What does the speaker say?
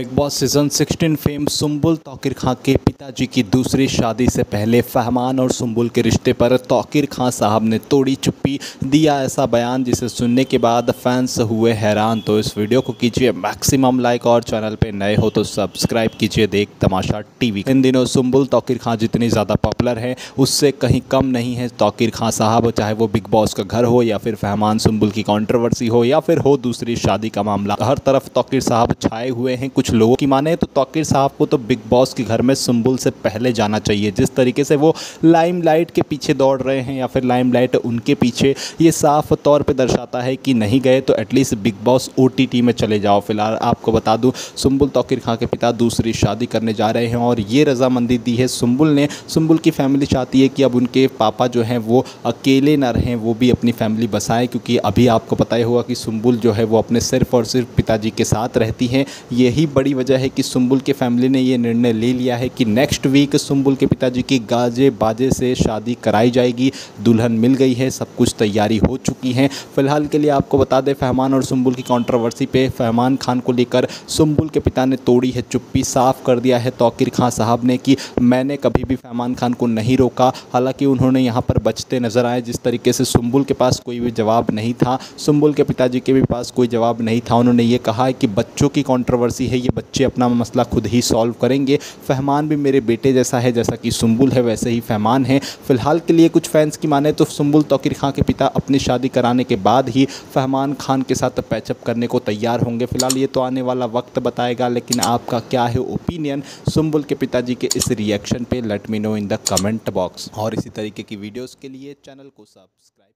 Big Boss season 16 fame Sumbul Touqeer Khan के पिताजी की दूसरी शादी से पहले फहमान और सुंबुल के रिश्ते पर तौकीर खां साहब ने तोड़ी चुप्पी, दिया ऐसा बयान जिसे सुनने के बाद फैंस हुए हैरान। तो इस वीडियो को कीजिए मैक्सिमम लाइक और चैनल पे नए हो तो सब्सक्राइब कीजिए देख तमाशा टीवी। इन दिनों सुंबुल तौकीर खां जितनी ज़्यादा पॉपुलर हैं उससे कहीं कम नहीं है तौकीर खां साहब, चाहे वो बिग बॉस का घर हो या फिर फहमान सुंबुल की कॉन्ट्रोवर्सी हो या फिर हो दूसरी शादी का मामला, हर तरफ तौकीर साहब छाए हुए हैं। कुछ लोगों की माने तो तौकीर साहब को तो बिग बॉस के घर में सुंबुल से पहले जाना चाहिए। जिस तरीके से वो लाइमलाइट के पीछे दौड़ रहे हैं या फिर लाइमलाइट उनके पीछे, ये साफ तौर पे दर्शाता है कि नहीं गए तो एटलीस्ट बिग बॉस OTT में चले जाओ। फिलहाल आपको बता दूं सुंबुल तौकीर खां के पिता दूसरी शादी करने जा रहे हैं और ये रजामंदी दी है सुंबुल ने। सुंबुल की फैमिली चाहती है कि अब उनके पापा जो हैं वो अकेले ना रहें, वो भी अपनी फैमिली बसाएँ, क्योंकि अभी आपको पता ही होगा कि सुंबुल जो है वो अपने सिर्फ और सिर्फ पिताजी के साथ रहती हैं। यही बड़ी वजह है कि सुंबुल के फैमिली ने ये निर्णय ले लिया है कि नेक्स्ट वीक सुंबुल के पिताजी की गाजे बाजे से शादी कराई जाएगी। दुल्हन मिल गई है, सब कुछ तैयारी हो चुकी है। फिलहाल के लिए आपको बता दें फहमान और सुंबुल की कंट्रोवर्सी पे फहमान खान को लेकर सुंबुल के पिता ने तोड़ी है चुप्पी। साफ कर दिया है तौकीर खां साहब ने कि मैंने कभी भी फहमान खान को नहीं रोका। हालांकि उन्होंने यहाँ पर बचते नजर आए, जिस तरीके से सुंबुल के पास कोई भी जवाब नहीं था, सुंबुल के पिताजी के भी पास कोई जवाब नहीं था। उन्होंने ये कहा है कि बच्चों की कंट्रोवर्सी है, ये बच्चे अपना मसला खुद ही सॉल्व करेंगे। फहमान भी मेरे बेटे जैसा है, जैसा कि सुंबुल है वैसे ही फहमान है। फिलहाल के लिए कुछ फैंस की माने तो सुंबुल तौकीर खां के पिता अपनी शादी कराने के बाद ही फहमान खान के साथ पैचअप करने को तैयार होंगे। फिलहाल ये तो आने वाला वक्त बताएगा, लेकिन आपका क्या है ओपिनियन सुंबुल के पिताजी के इस रिएक्शन पे? Let me know in the comment box. और इसी तरीके की वीडियोज़ के लिए चैनल को सब्सक्राइब